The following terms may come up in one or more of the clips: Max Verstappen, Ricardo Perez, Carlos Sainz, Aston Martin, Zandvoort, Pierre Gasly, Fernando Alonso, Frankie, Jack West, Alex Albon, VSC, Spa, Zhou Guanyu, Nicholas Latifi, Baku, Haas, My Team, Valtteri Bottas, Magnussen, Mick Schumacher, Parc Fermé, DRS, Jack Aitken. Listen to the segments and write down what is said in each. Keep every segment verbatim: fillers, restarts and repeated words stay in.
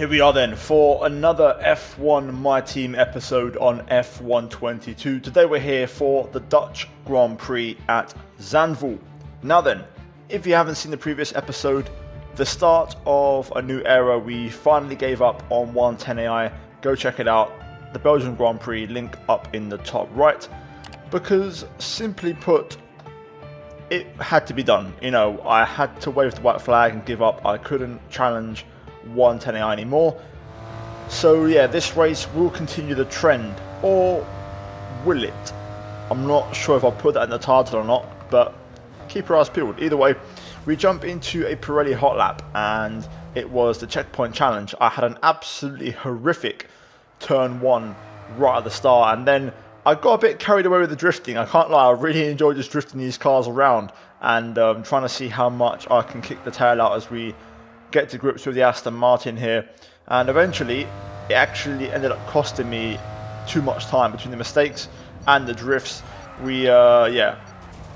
Here we are then for another F one My Team episode on F one twenty-two. Today we're here for the Dutch Grand Prix at Zandvoort. Now then, if you haven't seen the previous episode, the start of a new era, we finally gave up on one ten A I. Go check it out, the Belgian Grand Prix, link up in the top right, because simply put, it had to be done. You know, I had to wave the white flag and give up. I couldn't challenge one ten A I anymore. So yeah, this race will continue the trend, or will it? I'm not sure if I'll put that in the title or not, but keep your eyes peeled. Either way, we jump into a Pirelli hot lap, and it was the checkpoint challenge. I had an absolutely horrific turn one right at the start, and then I got a bit carried away with the drifting. I can't lie, I really enjoyed just drifting these cars around and um, trying to see how much I can kick the tail out as we get to grips with the Aston Martin here. And eventually it actually ended up costing me too much time between the mistakes and the drifts. We uh yeah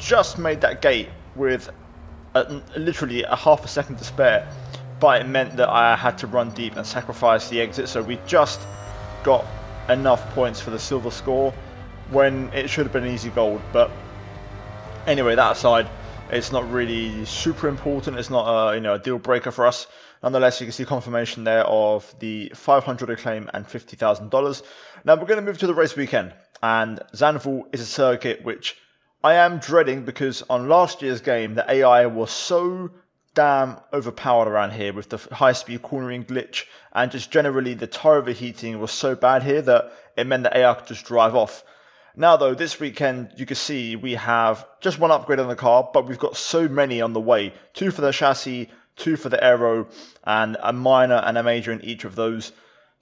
just made that gate with a, literally a half a second to spare, but it meant that I had to run deep and sacrifice the exit, so we just got enough points for the silver score when it should have been easy gold. But anyway, that aside, it's not really super important. It's not a, you know, a deal breaker for us. Nonetheless, you can see confirmation there of the five hundred acclaim and fifty thousand dollars. Now we're going to move to the race weekend, and Zandvoort is a circuit which I am dreading, because on last year's game, the A I was so damn overpowered around here with the high-speed cornering glitch, and just generally the tire overheating was so bad here that it meant the A I could just drive off. Now though, this weekend you can see we have just one upgrade on the car, but we've got so many on the way. Two for the chassis, two for the aero, and a minor and a major in each of those.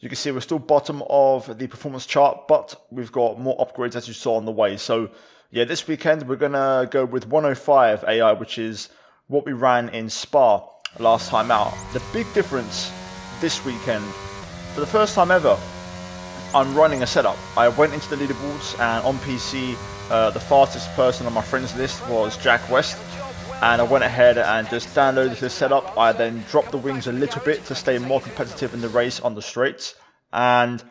You can see we're still bottom of the performance chart, but we've got more upgrades as you saw on the way. So yeah, this weekend we're going to go with one oh five A I, which is what we ran in Spa last time out. The big difference this weekend, for the first time ever, I'm running a setup. I went into the leaderboards, and on P C, uh, the fastest person on my friends list was Jack West, and I went ahead and just downloaded this setup. I then dropped the wings a little bit to stay more competitive in the race on the straights, and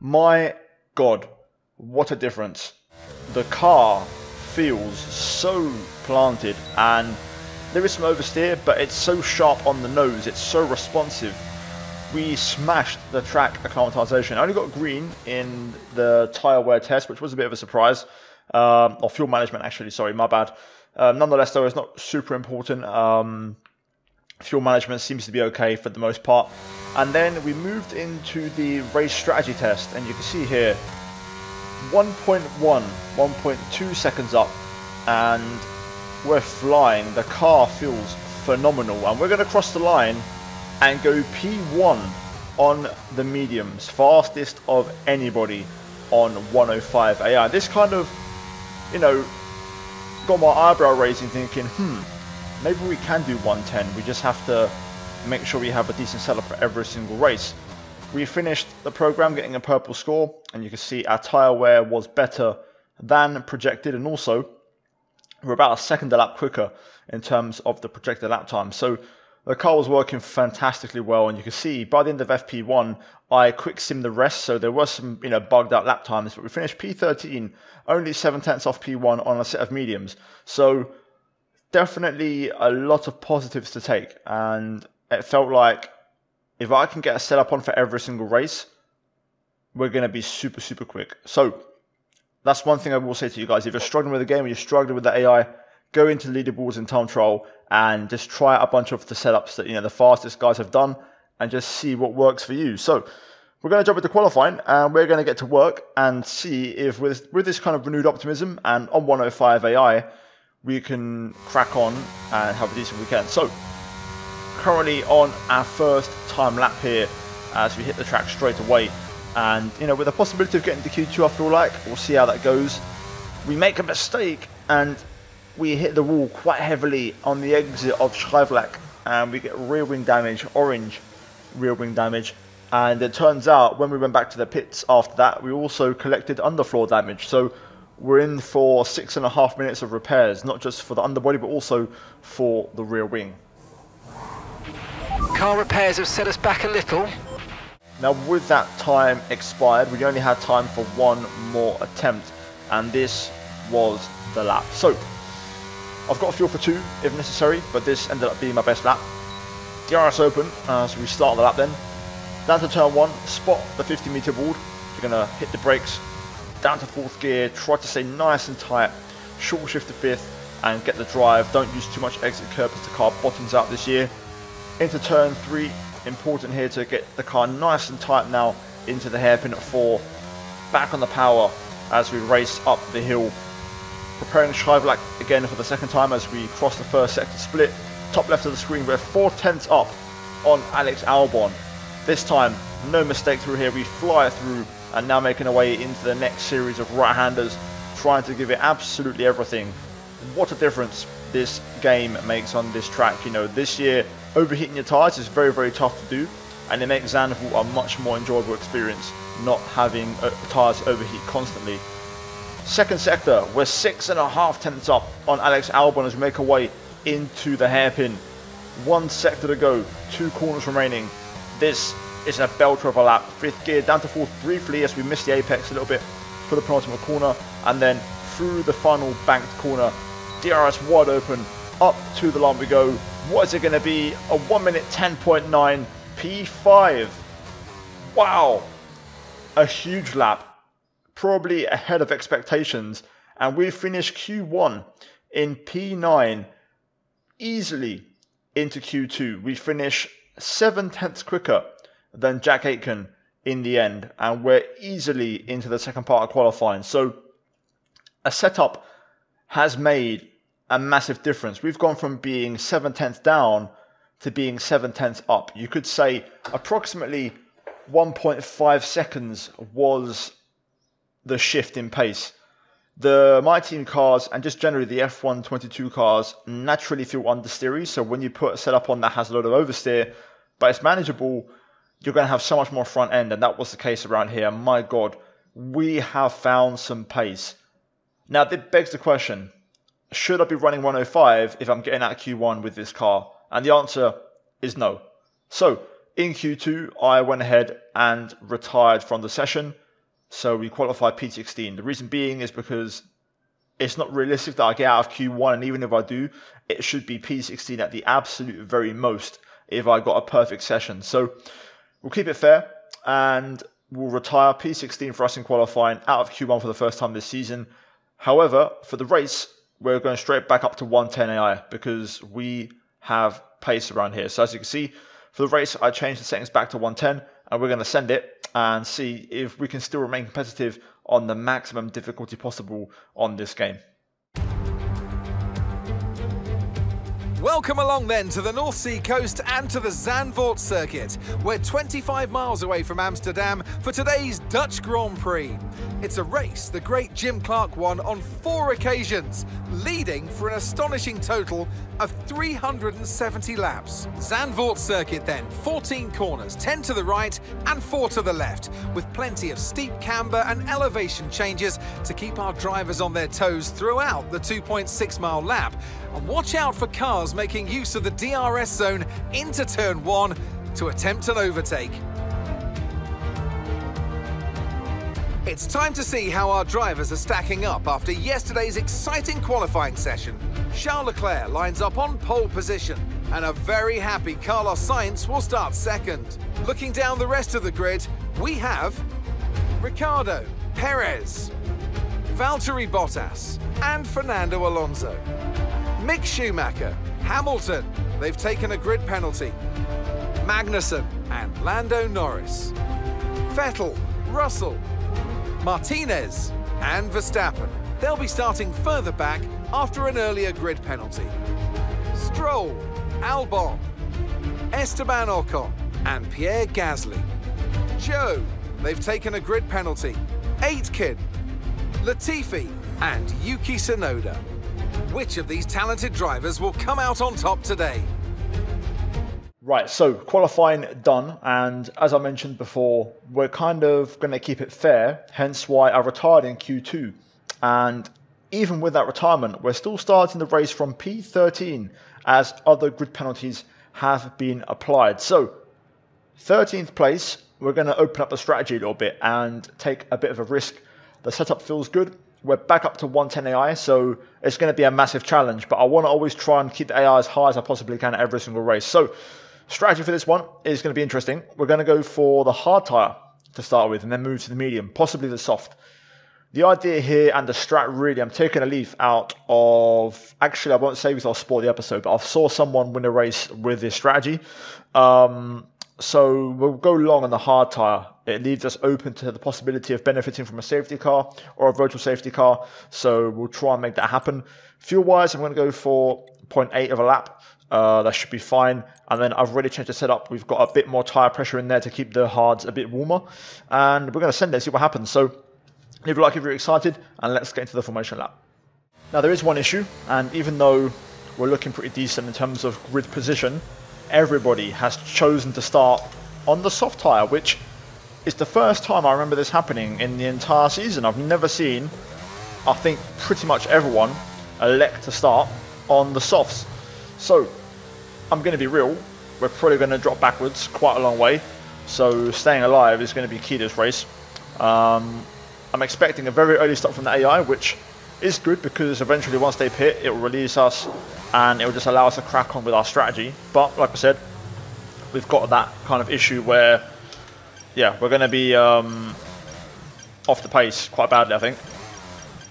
my God, what a difference. The car feels so planted, and there is some oversteer, but it's so sharp on the nose, it's so responsive. We smashed the track acclimatization. I only got green in the tyre wear test, which was a bit of a surprise. Um, or fuel management, actually, sorry, my bad. Uh, nonetheless, though, it's not super important. Um, fuel management seems to be okay for the most part. And then we moved into the race strategy test, and you can see here, one point one, one point two seconds up, and we're flying. The car feels phenomenal, and we're going to cross the line and go P one on the mediums, fastest of anybody on one oh five A I. This kind of, you know, got my eyebrow raising, thinking, hmm, maybe we can do one ten. We just have to make sure we have a decent setup for every single race. We finished the program getting a purple score, and you can see our tyre wear was better than projected, and also we're about a second a lap quicker in terms of the projected lap time. So the car was working fantastically well, and you can see by the end of F P one, I quick simmed the rest, so there were some, you know, bugged out lap times, but we finished P thirteen, only seven tenths off P one on a set of mediums. So definitely a lot of positives to take, and it felt like if I can get a setup on for every single race, we're going to be super, super quick. So that's one thing I will say to you guys. If you're struggling with the game, or you're struggling with the A I, go into the leaderboards in time trial and just try out a bunch of the setups that, you know, the fastest guys have done, and just see what works for you. So we're going to jump into qualifying, and we're going to get to work and see if with, with this kind of renewed optimism and on one oh five A I, we can crack on and have a decent weekend. So currently on our first time lap here as we hit the track straight away, and, you know, with the possibility of getting to Q two, I feel like we'll see how that goes. We make a mistake and we hit the wall quite heavily on the exit of Schreivlach, and we get rear wing damage, orange rear wing damage. And it turns out when we went back to the pits after that, we also collected underfloor damage. So we're in for six and a half minutes of repairs, not just for the underbody, but also for the rear wing. Car repairs have set us back a little. Now with that time expired, we only had time for one more attempt, and this was the lap. So I've got fuel for two if necessary, but this ended up being my best lap. D R S open, uh, so we start the lap then. Down to turn one, spot the fifty meter board. You're gonna hit the brakes, down to fourth gear, try to stay nice and tight, short shift to fifth, and get the drive. Don't use too much exit curb as the car bottoms out this year. Into turn three, important here to get the car nice and tight now into the hairpin at four. Back on the power as we race up the hill. Preparing Schreivlach again for the second time as we cross the first sector split. Top left of the screen, we're four tenths up on Alex Albon. This time, no mistake through here, we fly through and now making our way into the next series of right-handers, trying to give it absolutely everything. What a difference this game makes on this track. You know, this year, overheating your tyres is very, very tough to do, and it makes Zandvoort a much more enjoyable experience, not having tyres overheat constantly. Second sector, we're six and a half tenths up on Alex Albon as we make our way into the hairpin. One sector to go, two corners remaining. This is a belter of a lap. Fifth gear, down to fourth briefly as we miss the apex a little bit for the penultimate corner, and then through the final banked corner. D R S wide open, up to the line we go. What is it going to be? A one minute ten point nine P five. Wow, a huge lap, probably ahead of expectations, and we finished Q one in P nine, easily into Q two. We finish seven tenths quicker than Jack Aitken in the end, and we're easily into the second part of qualifying. So a setup has made a massive difference. We've gone from being seven tenths down to being seven tenths up. You could say approximately one point five seconds was the shift in pace. The My Team cars and just generally the F one twenty-two cars naturally feel understeery, so when you put a setup on that has a lot of oversteer, but it's manageable, you're going to have so much more front end, and that was the case around here. My God, we have found some pace. Now, that begs the question, should I be running one oh five if I'm getting out of Q one with this car? And the answer is no. So, in Q two, I went ahead and retired from the session. So, we qualified P sixteen. The reason being is because it's not realistic that I get out of Q one, and even if I do, it should be P sixteen at the absolute very most if I got a perfect session. So, we'll keep it fair, and we'll retire P sixteen for us in qualifying, out of Q one for the first time this season. However, for the race, we're going straight back up to one ten A I because we have pace around here. So as you can see, for the race, I changed the settings back to one ten, and we're going to send it and see if we can still remain competitive on the maximum difficulty possible on this game. Welcome along then to the North Sea coast and to the Zandvoort circuit. We're twenty-five miles away from Amsterdam for today's Dutch Grand Prix. It's a race the great Jim Clark won on four occasions, leading for an astonishing total of three hundred seventy laps. Zandvoort circuit then, fourteen corners, ten to the right and four to the left, with plenty of steep camber and elevation changes to keep our drivers on their toes throughout the two point six mile lap. And watch out for cars making use of the D R S zone into turn one to attempt an overtake. It's time to see how our drivers are stacking up after yesterday's exciting qualifying session. Charles Leclerc lines up on pole position, and a very happy Carlos Sainz will start second. Looking down the rest of the grid, we have Ricardo Perez, Valtteri Bottas, and Fernando Alonso. Mick Schumacher, Hamilton, they've taken a grid penalty, Magnussen and Lando Norris, Vettel, Russell, Martinez and Verstappen. They'll be starting further back after an earlier grid penalty. Stroll, Albon, Esteban Ocon and Pierre Gasly. Zhou, they've taken a grid penalty, Aitken, Latifi and Yuki Tsunoda. Which of these talented drivers will come out on top today? Right, so qualifying done, and as I mentioned before, we're kind of going to keep it fair, hence why I retired in Q two. And even with that retirement, we're still starting the race from P thirteen as other grid penalties have been applied. So, thirteenth place, we're going to open up the strategy a little bit and take a bit of a risk. The setup feels good. We're back up to one ten A I, so it's going to be a massive challenge, but I want to always try and keep the A I as high as I possibly can at every single race. So strategy for this one is going to be interesting. We're going to go for the hard tyre to start with and then move to the medium, possibly the soft. The idea here and the strat, really, I'm taking a leaf out of, actually I won't say because I'll spoil the episode, but I saw someone win a race with this strategy. Um, so we'll go long on the hard tyre. It leaves us open to the possibility of benefiting from a safety car or a virtual safety car. So we'll try and make that happen. Fuel-wise, I'm going to go for zero point eight of a lap. Uh, that should be fine. And then I've already changed the setup. We've got a bit more tyre pressure in there to keep the hards a bit warmer. And we're going to send it and see what happens. So leave a like if you're excited. And let's get into the formation lap. Now, there is one issue. And even though we're looking pretty decent in terms of grid position, everybody has chosen to start on the soft tyre, which it's the first time I remember this happening in the entire season. I've never seen, I think, pretty much everyone elect to start on the softs. So, I'm going to be real. We're probably going to drop backwards quite a long way. So, staying alive is going to be key this race. Um, I'm expecting a very early stop from the A I, which is good because eventually once they pit, it will release us and it will just allow us to crack on with our strategy. But, like I said, we've got that kind of issue where, yeah, we're going to be um, off the pace quite badly, I think.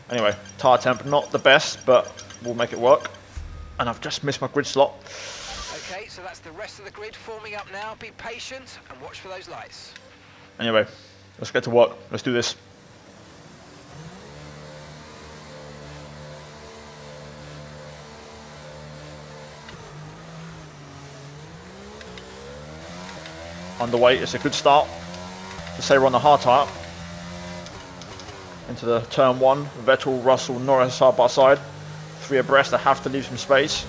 Anyway, tyre temp, not the best, but we'll make it work. And I've just missed my grid slot. Okay, so that's the rest of the grid forming up now. Be patient and watch for those lights. Anyway, let's get to work. Let's do this. Underway, it's a good start. To say we're on the hard tyre. Into the turn one, Vettel, Russell, Norris side by side. Three abreast, I have to leave some space.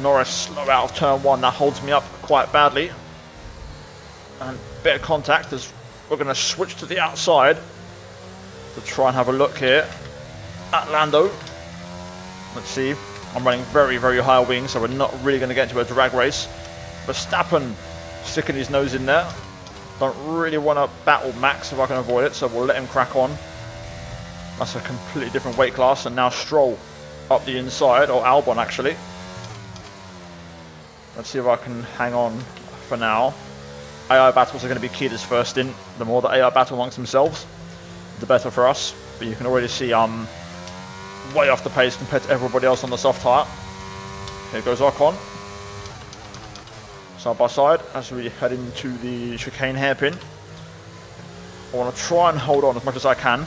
Norris slow out of turn one, that holds me up quite badly. And a bit of contact as we're going to switch to the outside to try and have a look here at Lando. Let's see, I'm running very, very high wing, so we're not really going to get into a drag race. Verstappen sticking his nose in there. Don't really want to battle Max if I can avoid it, so we'll let him crack on. That's a completely different weight class, and now Stroll up the inside, or Albon actually. Let's see if I can hang on for now. A I battles are going to be key this first stint. The more the A I battle amongst themselves, the better for us. But you can already see I'm um, way off the pace compared to everybody else on the soft tyre. Here goes Ocon. Side by side as we head into the chicane hairpin. I want to try and hold on as much as I can.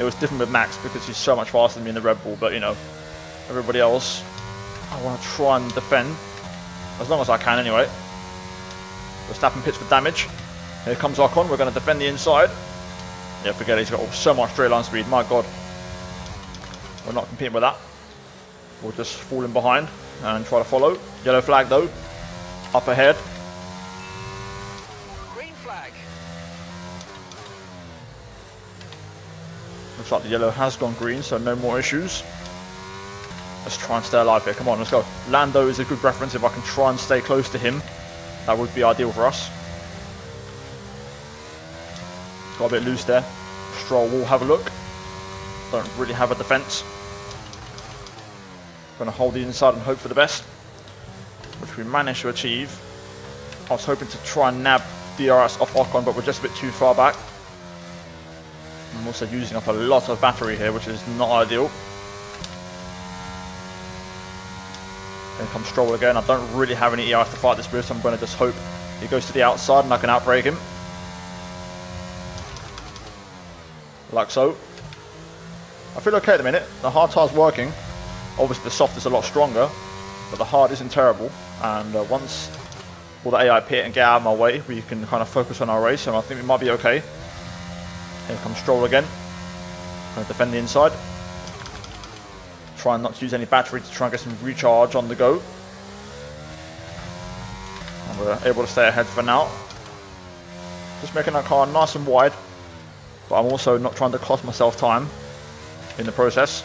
It was different with Max because he's so much faster than me in the Red Bull, but you know, everybody else, I want to try and defend as long as I can anyway. Verstappen pits for damage. Here comes Ocon. We're going to defend the inside. Yeah, forget it. He's got so much straight line speed. My God. We're not competing with that. We'll just fall in behind and try to follow. Yellow flag though. Up ahead. Green flag. Looks like the yellow has gone green, so no more issues. Let's try and stay alive here. Come on, let's go. Lando is a good reference. If I can try and stay close to him, that would be ideal for us. Got a bit loose there. Stroll will have a look. Don't really have a defence. Gonna hold the inside and hope for the best. Which we managed to achieve. I was hoping to try and nab D R S off Ocon, but we're just a bit too far back. I'm also using up a lot of battery here, which is not ideal. Here comes Stroll again. I don't really have any E R S to fight this with, so I'm going to just hope he goes to the outside and I can outbrake him. Like so. I feel okay at the minute. The hard tire's working. Obviously the soft is a lot stronger, but the hard isn't terrible. And uh, once all the A I pit and get out of my way, we can kind of focus on our race, and I think we might be okay. Here comes Stroll again. Going to defend the inside. Try not to use any battery to try and get some recharge on the go. And we're able to stay ahead for now. Just making our car nice and wide, but I'm also not trying to cost myself time in the process.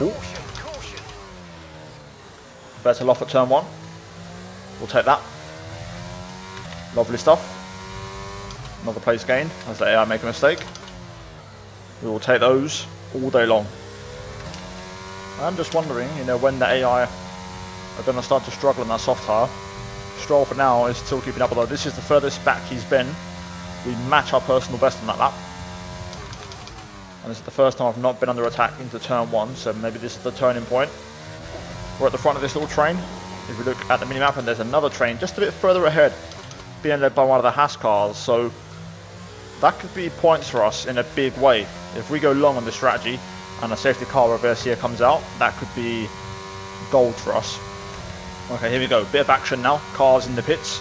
Ooh. Caution, caution. Vettel off at turn one. We'll take that. Lovely stuff. Another place gained as the A I make a mistake. We will take those all day long. I'm just wondering, you know, when the A I are going to start to struggle in that soft tyre. Stroll for now is still keeping up, although this is the furthest back he's been. We match our personal best on that lap. And this is the first time I've not been under attack into turn one, so maybe this is the turning point. We're at the front of this little train. If we look at the minimap, and there's another train just a bit further ahead, being led by one of the Haas cars, so that could be points for us in a big way. If we go long on this strategy and a safety car reverse here comes out, that could be gold for us. Okay, here we go. Bit of action now. Cars in the pits.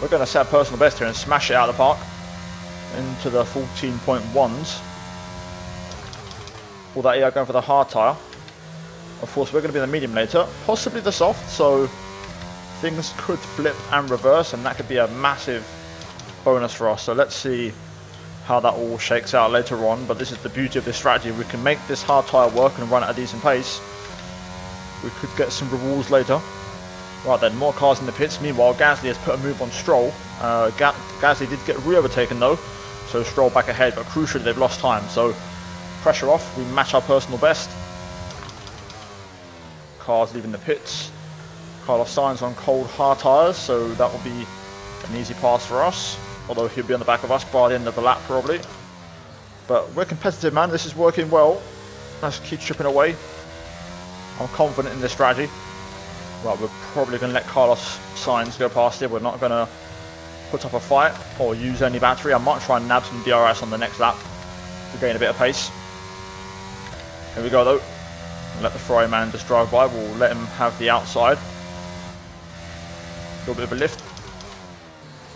We're going to set personal best here and smash it out of the park into the fourteen point ones. All that E R going for the hard tyre. Of course, we're going to be the medium later, possibly the soft, so things could flip and reverse, and that could be a massive bonus for us. So let's see how that all shakes out later on, but this is the beauty of this strategy. We can make this hard tyre work and run at a decent pace. We could get some rewards later. Right then, more cars in the pits. Meanwhile, Gasly has put a move on Stroll. Uh, Ga Gasly did get re-overtaken though, so Stroll back ahead, but crucially they've lost time. So pressure off, we match our personal best. Cars leaving the pits. Carlos Sainz on cold hard tyres, so that will be an easy pass for us. Although he'll be on the back of us by the end of the lap probably. But we're competitive, man. This is working well. Let's keep chipping away. I'm confident in this strategy. Right, we're probably going to let Carlos Sainz go past here. We're not going to put up a fight or use any battery. I might try and nab some D R S on the next lap to gain a bit of pace. Here we go though. Let the Ferrari man just drive by. We'll let him have the outside. A little bit of a lift.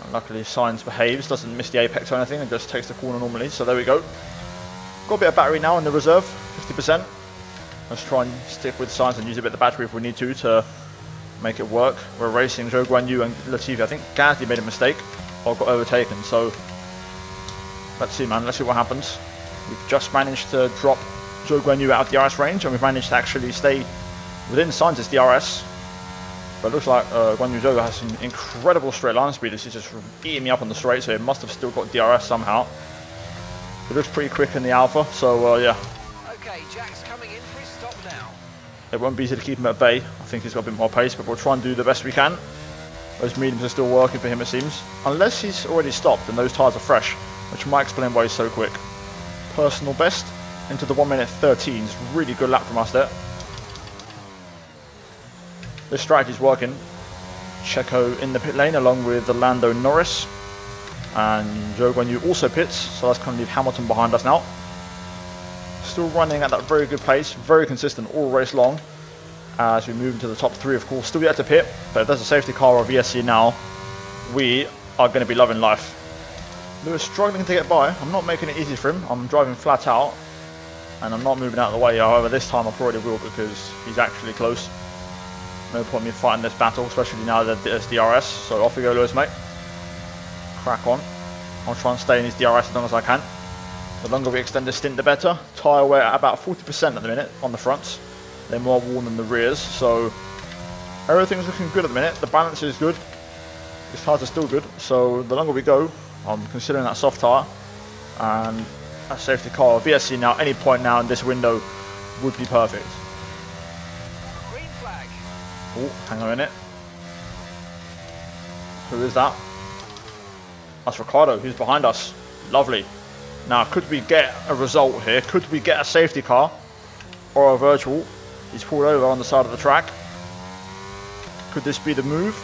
And luckily Sainz behaves, doesn't miss the apex or anything, and just takes the corner normally. So there we go. Got a bit of battery now in the reserve, fifty percent. Let's try and stick with Sainz and use a bit of the battery if we need to to make it work. We're racing Zhou Guanyu and Latifi. I think Gasly made a mistake or got overtaken. So let's see, man. Let's see what happens. We've just managed to drop Zhou Guanyu out of D R S range, and we've managed to actually stay within Sainz's D R S. But it looks like uh, Guanyu Zhou has some incredible straight line speed. This is just eating me up on the straight, so it must have still got D R S somehow. It looks pretty quick in the Alpha, so uh, yeah. Okay, Jack's coming in for his stop now. It won't be easy to keep him at bay. I think he's got a bit more pace, but we'll try and do the best we can. Those mediums are still working for him, it seems. Unless he's already stopped and those tyres are fresh, which might explain why he's so quick. Personal best into the one minute thirteens. Really good lap from us there. This strategy's working. Checo in the pit lane along with the Lando Norris. And Zhou Guanyu also pits, so that's going to leave Hamilton behind us now. Still running at that very good pace, very consistent all race long. Uh, as we move into the top three, of course, still yet to pit. But if there's a safety car or a V S C now, we are going to be loving life. Lewis struggling to get by. I'm not making it easy for him. I'm driving flat out. And I'm not moving out of the way. However, this time I probably will because he's actually close. No point in me fighting this battle, especially now that it's D R S. So off we go, Lewis, mate. Crack on. I'll try and stay in his D R S as long as I can. The longer we extend this stint, the better. Tyre wear at about forty percent at the minute on the fronts. They're more worn than the rears, so everything's looking good at the minute. The balance is good. These tyres are still good. So the longer we go, I'm considering that soft tyre and a safety car or V S C now. Any point now in this window would be perfect. Oh, hang on a minute. Who is that? That's Ricardo, who's behind us. Lovely. Now, could we get a result here? Could we get a safety car or a virtual? He's pulled over on the side of the track. Could this be the move?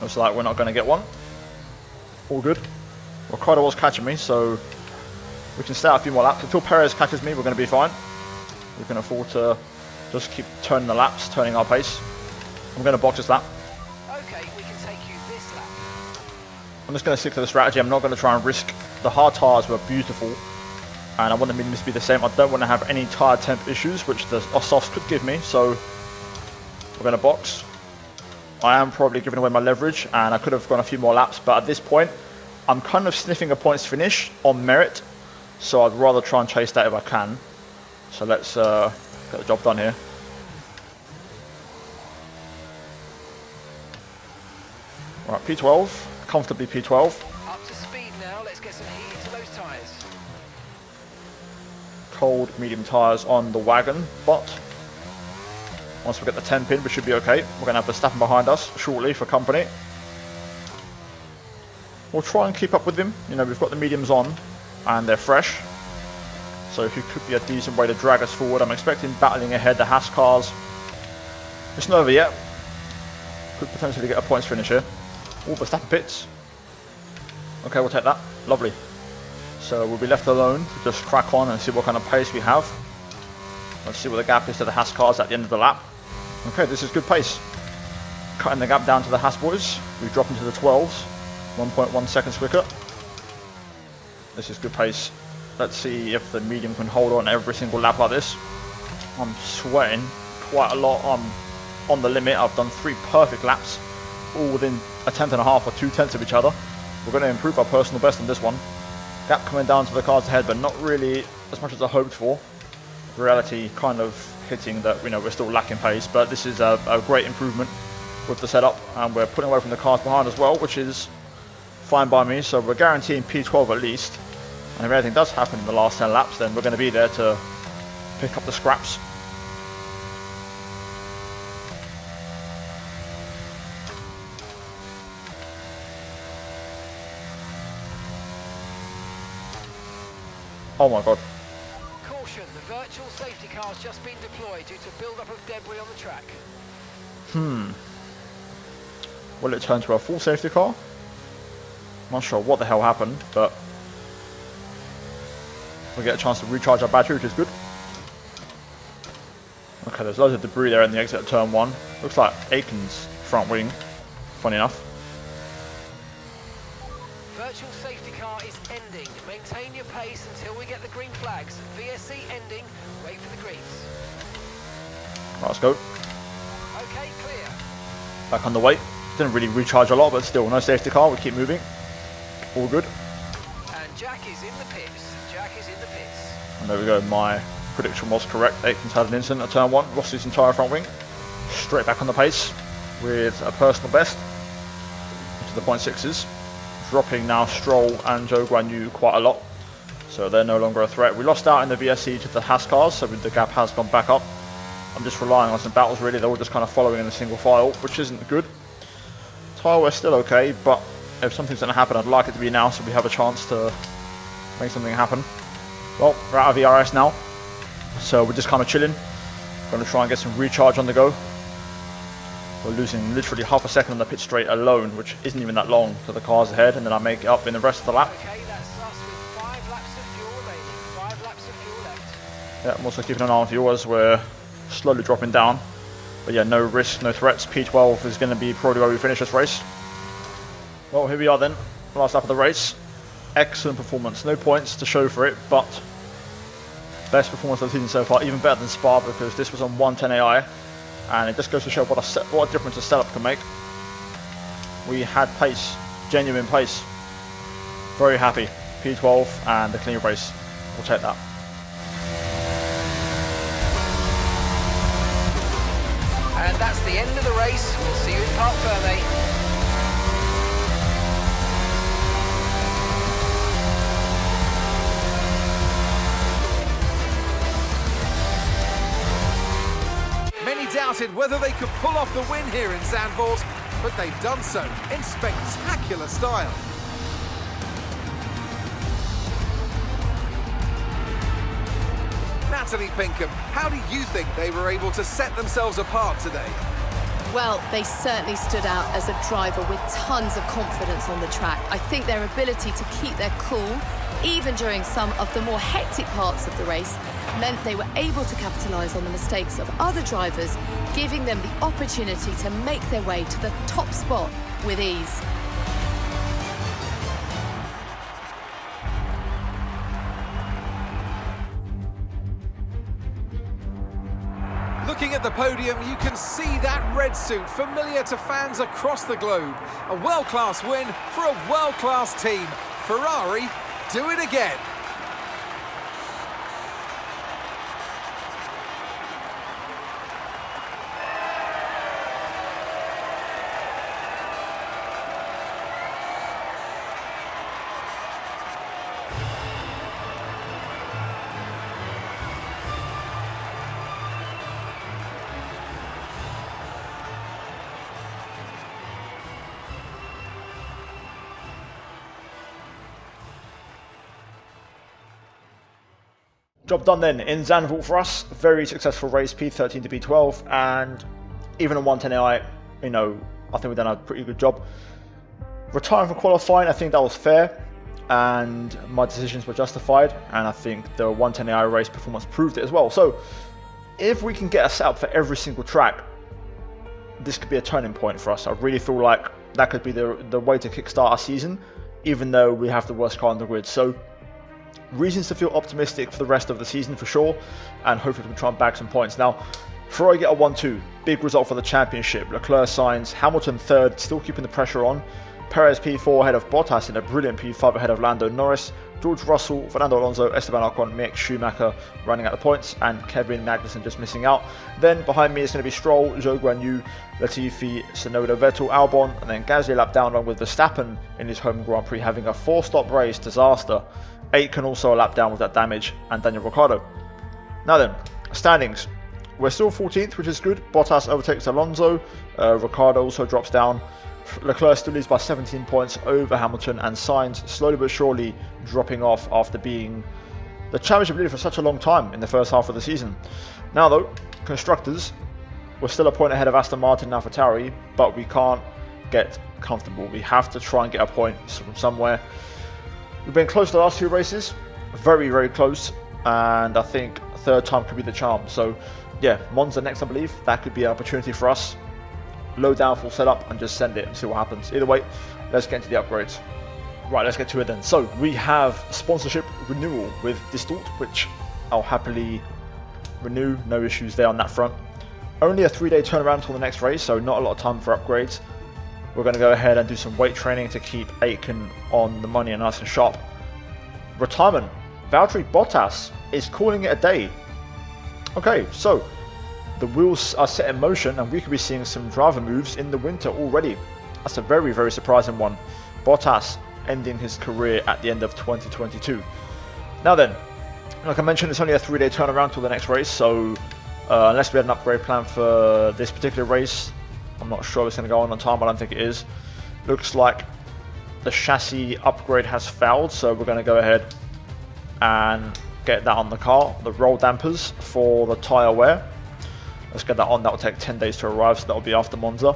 Looks like we're not going to get one. All good. Ricardo was catching me, so we can stay out a few more laps. Until Perez catches me, we're going to be fine. We can afford to just keep turning the laps, turning our pace. I'm going to box this lap. Okay, we can take you this lap. I'm just going to stick to the strategy. I'm not going to try and risk. The hard tyres were beautiful, and I want the mediums to be the same. I don't want to have any tyre temp issues, which the softs could give me. So we're going to box. I am probably giving away my leverage, and I could have gone a few more laps. But at this point, I'm kind of sniffing a points finish on merit, so I'd rather try and chase that if I can. So let's uh, get the job done here. Right, P twelve, comfortably P twelve. Up to speed now, let's get some heat to those tyres. Cold, medium tyres on the wagon, but once we get the ten pin, we should be okay. We're going to have Verstappen behind us shortly for company. We'll try and keep up with him. You know, we've got the mediums on and they're fresh. So he could be a decent way to drag us forward. I'm expecting battling ahead the Haas cars. It's not over yet. Could potentially get a points finish here. Oh, Verstappen pits. Okay, we'll take that. Lovely. So we'll be left alone to just crack on and see what kind of pace we have. Let's see what the gap is to the Haas cars at the end of the lap. Okay, this is good pace. Cutting the gap down to the Haas boys. We drop into the twelves. one point one seconds quicker. This is good pace. Let's see if the medium can hold on every single lap like this. I'm sweating quite a lot. I'm on the limit. I've done three perfect laps, all within a tenth and a half or two tenths of each other. We're going to improve our personal best on this one. Gap coming down to the cars ahead, but not really as much as I hoped for. Reality kind of hitting that, you know, we're still lacking pace, but this is a, a great improvement with the setup, and we're putting away from the cars behind as well, which is fine by me. So we're guaranteeing P twelve at least, and if anything does happen in the last ten laps, then we're going to be there to pick up the scraps. Oh my god. Caution, the virtual safety car has just been deployed due to build up of debris on the track. Hmm. Will it turn to a full safety car? Not sure what the hell happened, but we get a chance to recharge our battery, which is good. Okay, there's loads of debris there in the exit of turn one. Looks like Aitken's front wing, funny enough. Virtual safety car is ending. Maintain your pace until we get the green flags. V S C ending. Wait for the greens. Right, let's go. Okay, clear. Back on the way. Didn't really recharge a lot, but still, no safety car. We keep moving. All good. And Jack is in the pits. Jack is in the pits. And there we go. My prediction was correct. Aitken's had an incident at turn one. Lost his entire front wing. Straight back on the pace with a personal best to the point sixes. Dropping now Stroll and Zhou Guanyu quite a lot. So they're no longer a threat. We lost out in the V S C to the Haas cars, so the gap has gone back up. I'm just relying on some battles really. They're all just kind of following in a single file, which isn't good. Tyre we're still okay, but if something's going to happen, I'd like it to be now, so we have a chance to make something happen. Well, we're out of E R S now, so we're just kind of chilling. Going to try and get some recharge on the go. We're losing literally half a second on the pit straight alone, which isn't even that long to the cars ahead, and then I make it up in the rest of the lap. Okay, that's us with five laps of fuel remaining. Five laps of fuel left. Yeah, I'm also keeping an eye on fuel as we're slowly dropping down. But yeah, no risk, no threats. P twelve is going to be probably where we finish this race. Well, here we are then, last lap of the race. Excellent performance, no points to show for it, but best performance of the season so far, even better than Spa, because this was on one ten A I, and it just goes to show what a, set, what a difference a setup can make. We had pace, genuine pace. Very happy, P twelve and the clean race, we'll take that. And that's the end of the race, we'll see you in Parc Fermé. Doubted whether they could pull off the win here in Zandvoort, but they've done so in spectacular style. Natalie Pinkham, how do you think they were able to set themselves apart today? Well, they certainly stood out as a driver with tons of confidence on the track. I think their ability to keep their cool, even during some of the more hectic parts of the race, meant they were able to capitalise on the mistakes of other drivers, giving them the opportunity to make their way to the top spot with ease. Looking at the podium, you can see that red suit familiar to fans across the globe. A world-class win for a world-class team. Ferrari, do it again. Job done then in Zandvoort for us. Very successful race, P thirteen to P twelve, and even on one ten A I, you know, I think we've done a pretty good job. Retiring from qualifying, I think that was fair, and my decisions were justified, and I think the one ten A I race performance proved it as well. So if we can get a setup for every single track, this could be a turning point for us. I really feel like that could be the, the way to kickstart our season, even though we have the worst car on the grid. So reasons to feel optimistic for the rest of the season for sure, and hopefully we can try and bag some points. Now, Ferrari get a one two, big result for the championship. Leclerc, Sainz, Hamilton third, still keeping the pressure on. Perez P four ahead of Bottas in a brilliant P five ahead of Lando Norris. George Russell, Fernando Alonso, Esteban Ocon, Mick Schumacher running out the points, and Kevin Magnussen just missing out. Then behind me it's going to be Stroll, Zhou Guanyu, Latifi, Tsunoda, Vettel, Albon, and then Gasly lap down along with Verstappen in his home Grand Prix having a four-stop race disaster. Aitken also a lap down with that damage, and Daniel Ricciardo. Now then, standings. We're still fourteenth, which is good. Bottas overtakes Alonso, uh, Ricciardo also drops down. Leclerc still leads by seventeen points over Hamilton, and Sainz slowly but surely dropping off after being the championship leader for such a long time in the first half of the season. Now though, constructors, we're still a point ahead of Aston Martin and Ferrari, but we can't get comfortable. We have to try and get a point from somewhere. We've been close the last two races, very very close, and I think third time could be the charm. So yeah, Monza next I believe, that could be an opportunity for us. Low downfall setup and just send it and see what happens. Either way, let's get into the upgrades. Right, let's get to it then. So we have sponsorship renewal with Distort, which I'll happily renew. No issues there on that front. Only a three-day turnaround until the next race, so not a lot of time for upgrades. We're going to go ahead and do some weight training to keep Aitken on the money and nice and sharp. Retirement. Valtteri Bottas is calling it a day. Okay, so the wheels are set in motion and we could be seeing some driver moves in the winter already. That's a very, very surprising one. Bottas ending his career at the end of twenty twenty-two. Now then, like I mentioned, it's only a three-day turnaround till the next race, so uh, unless we had an upgrade plan for this particular race, I'm not sure it's going to go on on time, but I don't think it is. Looks like the chassis upgrade has failed, so we're going to go ahead and get that on the car. The roll dampers for the tyre wear. Let's get that on. That will take ten days to arrive, so that will be after Monza.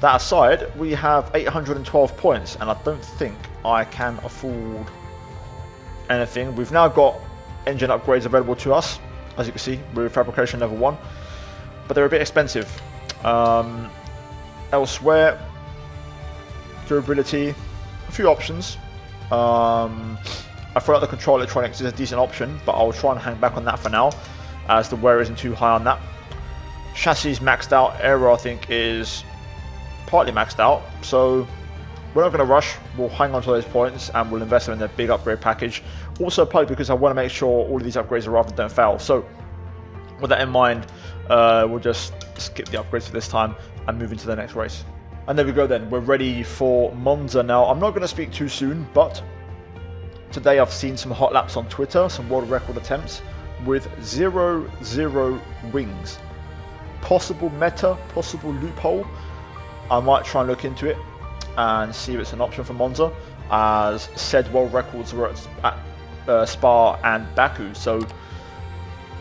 That aside, we have eight hundred twelve points, and I don't think I can afford anything. We've now got engine upgrades available to us, as you can see, with fabrication level one, but they're a bit expensive. Um, elsewhere, durability, a few options. Um, I feel like the control electronics is a decent option, but I'll try and hang back on that for now, as the wear isn't too high on that. Chassis maxed out, aero I think is partly maxed out, so we're not going to rush. We'll hang on to those points and we'll invest them in the big upgrade package. Also probably because I want to make sure all of these upgrades arrive and don't fail. So with that in mind, uh, we'll just skip the upgrades for this time and move into the next race. And there we go then, we're ready for Monza now. I'm not going to speak too soon, but today I've seen some hot laps on Twitter, some world record attempts with zero zero wings. Possible meta, possible loophole. I might try and look into it and see if it's an option for Monza, as said world records were at uh, Spa and Baku, so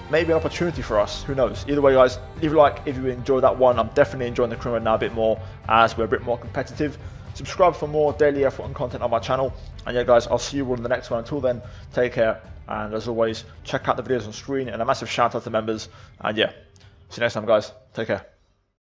maybe an opportunity for us, who knows. Either way guys, leave a like if you enjoyed that one. I'm definitely enjoying the crew now a bit more as we're a bit more competitive. Subscribe for more daily F one content on my channel, and yeah guys, I'll see you all in the next one. Until then, take care, and as always, check out the videos on screen, and a massive shout out to members, and yeah, see you next time guys, take care.